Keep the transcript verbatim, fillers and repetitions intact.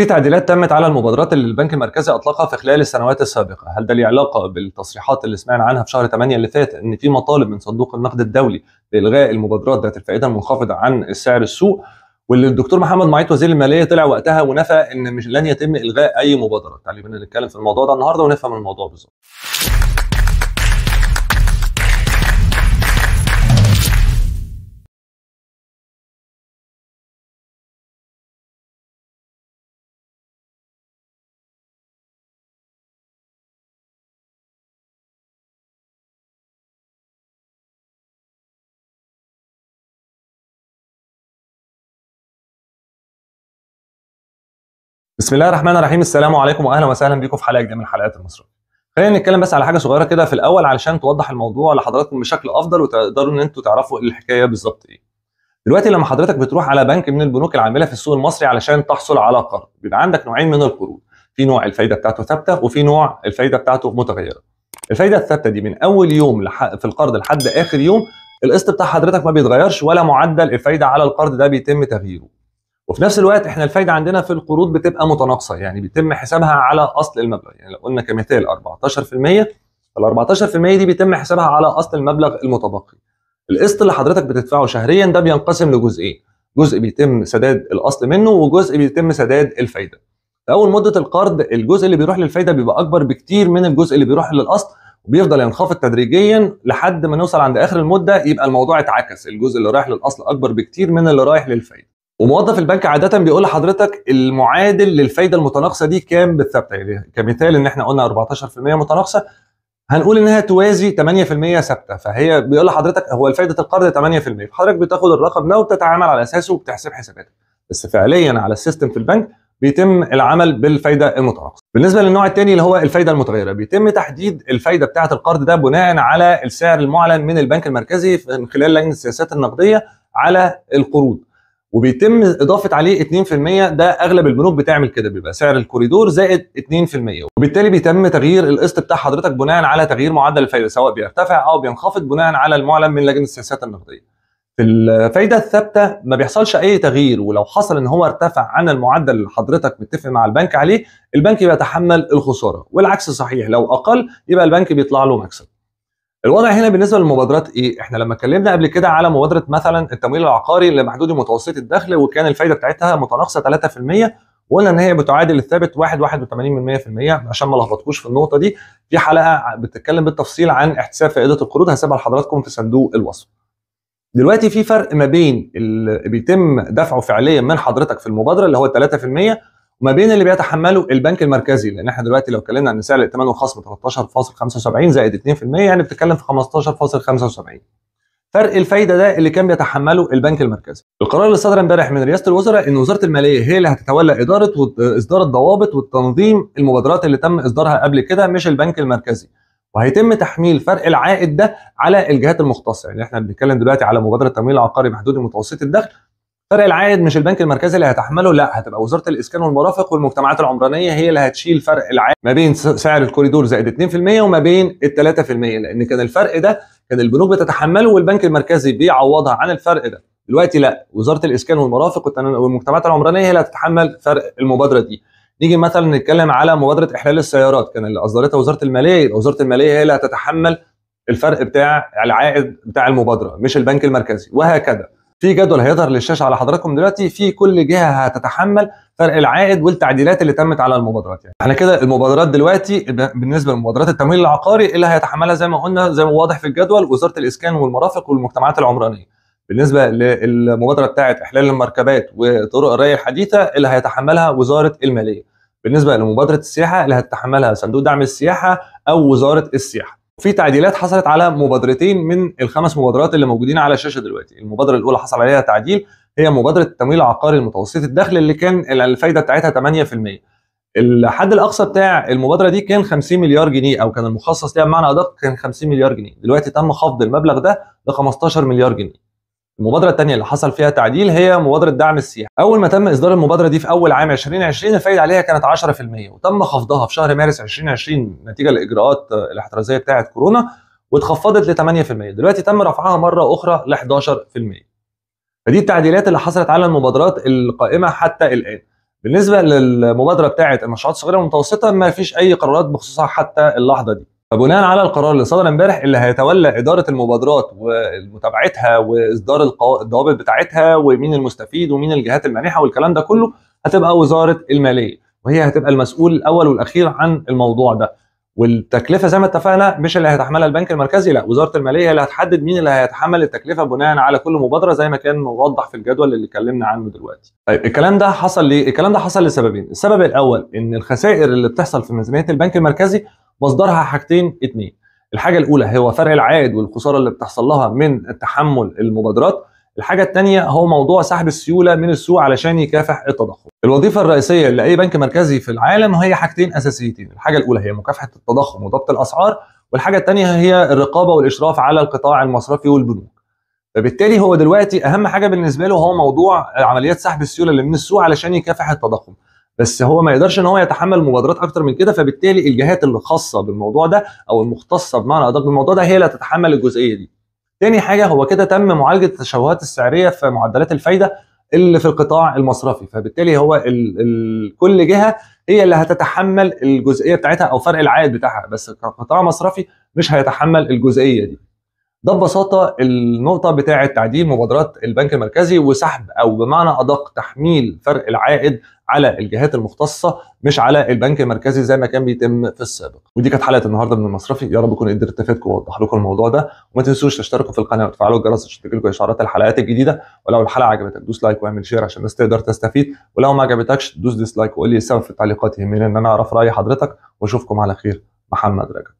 في تعديلات تمت على المبادرات اللي البنك المركزي اطلقها في خلال السنوات السابقه، هل ده ليه علاقه بالتصريحات اللي سمعنا عنها في شهر ثمانية اللي فات ان في مطالب من صندوق النقد الدولي بالغاء المبادرات ذات الفائده المنخفضه عن سعر السوق، واللي الدكتور محمد معيط وزير الماليه طلع وقتها ونفى ان مش لن يتم الغاء اي مبادره؟ تعالوا بينا نتكلم في الموضوع ده النهارده ونفهم الموضوع بالظبط. بسم الله الرحمن الرحيم، السلام عليكم واهلا وسهلا بكم في حلقه جديده من حلقات المصري. خلينا نتكلم بس على حاجه صغيره كده في الاول علشان توضح الموضوع لحضراتكم بشكل افضل وتقدروا ان انتوا تعرفوا الحكايه بالظبط ايه. دلوقتي لما حضرتك بتروح على بنك من البنوك العامله في السوق المصري علشان تحصل على قرض، بيبقى عندك نوعين من القروض، في نوع الفايده بتاعته ثابته وفي نوع الفايده بتاعته متغيره. الفايده الثابته دي من اول يوم في القرض لحد اخر يوم القسط بتاع حضرتك ما بيتغيرش ولا معدل الفايده على القرض ده بيتم تغييره. وفي نفس الوقت احنا الفايده عندنا في القروض بتبقى متناقصه، يعني بيتم حسابها على اصل المبلغ، يعني لو قلنا كمثال أربعتاشر في المية فال أربعتاشر في المية دي بيتم حسابها على اصل المبلغ المتبقي. القسط اللي حضرتك بتدفعه شهريا ده بينقسم لجزئين، جزء بيتم سداد الاصل منه وجزء بيتم سداد الفايده. في اول مده القرض الجزء اللي بيروح للفايده بيبقى اكبر بكتير من الجزء اللي بيروح للاصل وبيفضل ينخفض تدريجيا لحد ما نوصل عند اخر المده يبقى الموضوع اتعكس، الجزء اللي رايح للاصل اكبر بكتير من اللي رايح للفايده. وموظف البنك عاده بيقول لحضرتك المعادل للفايده المتناقصه دي كام بالثابته، يعني كمثال ان احنا قلنا أربعتاشر في المية متناقصه هنقول انها توازي ثمانية في المية ثابته، فهي بيقول لحضرتك هو الفايده القرض ثمانية في المية، فحضرتك بتاخد الرقم ده وبتتعامل على اساسه وبتحسب حساباتك، بس فعليا على السيستم في البنك بيتم العمل بالفايده المتناقصه. بالنسبه للنوع الثاني اللي هو الفايده المتغيره، بيتم تحديد الفايده بتاعه القرض ده بناء على السعر المعلن من البنك المركزي من خلال لجنه السياسات النقديه على القروض، وبيتم اضافه عليه اتنين في المية، ده اغلب البنوك بتعمل كده، بيبقى سعر الكوريدور زائد اتنين في المية، وبالتالي بيتم تغيير القسط بتاع حضرتك بناء على تغيير معدل الفايده سواء بيرتفع او بينخفض بناء على المعلن من لجنه السياسات النقديه. في الفايده الثابته ما بيحصلش اي تغيير، ولو حصل ان هو ارتفع عن المعدل اللي حضرتك متفق مع البنك عليه، البنك بيتحمل الخساره، والعكس صحيح، لو اقل يبقى البنك بيطلع له مكسب. الوضع هنا بالنسبه للمبادرات ايه؟ احنا لما اتكلمنا قبل كده على مبادره مثلا التمويل العقاري لمحدودي متوسطي الدخل وكان الفايده بتاعتها متناقصه ثلاثة في المية وقلنا ان هي بتعادل الثابت واحد فاصلة واحد وثمانين من مية في المية عشان ما لخبطكوش في النقطه دي، في حلقه بتتكلم بالتفصيل عن احتساب فائده القروض هسيبها لحضراتكم في صندوق الوصف. دلوقتي في فرق ما بين اللي بيتم دفعه فعليا من حضرتك في المبادره اللي هو ثلاثة في المية وما بين اللي بيتحمله البنك المركزي، لان احنا دلوقتي لو اتكلمنا عن سعر الائتمان والخصم تلتاشر فاصلة خمسة وسبعين زائد اتنين في المية يعني بتتكلم في خمستاشر فاصلة خمسة وسبعين. فرق الفايده ده اللي كان بيتحمله البنك المركزي. القرار اللي صدر امبارح من رئاسه الوزراء ان وزاره الماليه هي اللي هتتولى اداره واصدار الضوابط والتنظيم المبادرات اللي تم اصدارها قبل كده مش البنك المركزي. وهيتم تحميل فرق العائد ده على الجهات المختصه، يعني احنا بنتكلم دلوقتي على مبادره التمويل العقاري محدودي متوسطي الدخل. فرق العائد مش البنك المركزي اللي هتحمله، لا هتبقى وزاره الاسكان والمرافق والمجتمعات العمرانيه هي اللي هتشيل فرق العائد ما بين سعر الكوريدور زائد اتنين في المية وما بين ال ثلاثة في المية، لان كان الفرق ده كان البنوك بتتحمله والبنك المركزي بيعوضها عن الفرق ده. دلوقتي لا، وزاره الاسكان والمرافق والمجتمعات العمرانيه هي اللي هتتحمل فرق المبادره دي. نيجي مثلا نتكلم على مبادره احلال السيارات كان اللي اصدرتها وزاره الماليه، يبقى وزاره الماليه هي اللي هتتحمل الفرق بتاع العائد بتاع المبادره مش البنك المركزي، وهكذا. في جدول هيظهر للشاشه على حضراتكم دلوقتي في كل جهه هتتحمل فرق العائد والتعديلات اللي تمت على المبادرات. يعني احنا كده المبادرات دلوقتي بالنسبه لمبادرات التمويل العقاري اللي هيتحملها زي ما قلنا زي ما واضح في الجدول وزاره الاسكان والمرافق والمجتمعات العمرانيه. بالنسبه للمبادره بتاعه احلال المركبات وطرق الري الحديثه اللي هيتحملها وزاره الماليه. بالنسبه لمبادره السياحه اللي هتتحملها صندوق دعم السياحه او وزاره السياحه. في تعديلات حصلت على مبادرتين من الخمس مبادرات اللي موجودين على الشاشه دلوقتي. المبادره الاولى حصل عليها تعديل هي مبادره التمويل العقاري المتوسط الدخل اللي كان الفايده بتاعتها ثمانية في المية. الحد الاقصى بتاع المبادره دي كان خمسين مليار جنيه او كان المخصص ليها بمعنى ادق كان خمسين مليار جنيه، دلوقتي تم خفض المبلغ ده ل خمستاشر مليار جنيه. المبادره الثانيه اللي حصل فيها تعديل هي مبادره دعم السياحه. اول ما تم اصدار المبادره دي في اول عام ألفين وعشرين الفايده عليها كانت عشرة في المية وتم خفضها في شهر مارس ألفين وعشرين نتيجه لاجراءات الاحترازيه بتاعه كورونا واتخفضت ل ثمانية في المية، دلوقتي تم رفعها مره اخرى ل حداشر في المية. فدي التعديلات اللي حصلت على المبادرات القائمه حتى الان. بالنسبه للمبادره بتاعه المشروعات الصغيره والمتوسطه ما فيش اي قرارات بخصوصها حتى اللحظه دي. فبناء على القرار اللي صدر امبارح اللي هيتولى اداره المبادرات ومتابعتها واصدار الضوابط بتاعتها ومين المستفيد ومين الجهات المانحه والكلام ده كله هتبقى وزاره الماليه، وهي هتبقى المسؤول الاول والاخير عن الموضوع ده. والتكلفه زي ما اتفقنا مش اللي هيتحملها البنك المركزي، لا، وزاره الماليه هي اللي هتحدد مين اللي هيتحمل التكلفه بناء على كل مبادره زي ما كان موضح في الجدول اللي اتكلمنا عنه دلوقتي. طيب الكلام ده حصل ليه؟ الكلام ده حصل لسببين، السبب الاول ان الخسائر اللي بتحصل في ميزانيه البنك المركزي مصدرها حاجتين اتنين، الحاجه الاولى هو فرق العائد والخساره اللي بتحصل لها من تحمل المبادرات، الحاجه الثانيه هو موضوع سحب السيوله من السوق علشان يكافح التضخم. الوظيفه الرئيسيه لاي بنك مركزي في العالم هي حاجتين اساسيتين، الحاجه الاولى هي مكافحه التضخم وضبط الاسعار، والحاجه الثانيه هي الرقابه والاشراف على القطاع المصرفي والبنوك. فبالتالي هو دلوقتي اهم حاجه بالنسبه له هو موضوع عمليات سحب السيوله اللي من السوق علشان يكافح التضخم، بس هو ما يقدرش ان هو يتحمل مبادرات اكتر من كده، فبالتالي الجهات اللي خاصه بالموضوع ده او المختصه بمعنى ادق بالموضوع ده هي اللي هتتحمل الجزئيه دي. تاني حاجه هو كده تم معالجه التشوهات السعريه في معدلات الفايده اللي في القطاع المصرفي، فبالتالي هو ال ال كل جهه هي اللي هتتحمل الجزئيه بتاعتها او فرق العائد بتاعها، بس القطاع المصرفي مش هيتحمل الجزئيه دي. ده ببساطه النقطه بتاعه تعديل مبادرات البنك المركزي وسحب او بمعنى ادق تحميل فرق العائد على الجهات المختصه مش على البنك المركزي زي ما كان بيتم في السابق. ودي كانت حلقه النهارده من المصرفي، يا رب اكون قدرت افيدكم واوضح لكم الموضوع ده، وما تنسوش تشتركوا في القناه وتفعلوا الجرس عشان تجيلكم اشعارات الحلقات الجديده، ولو الحلقه عجبتك دوس لايك واعمل شير عشان الناس تقدر تستفيد، ولو ما عجبتكش دوس ديسلايك وقول لي السبب في التعليقات، يهمني ان انا اعرف راي حضرتك، واشوفكم على خير. محمد رجب.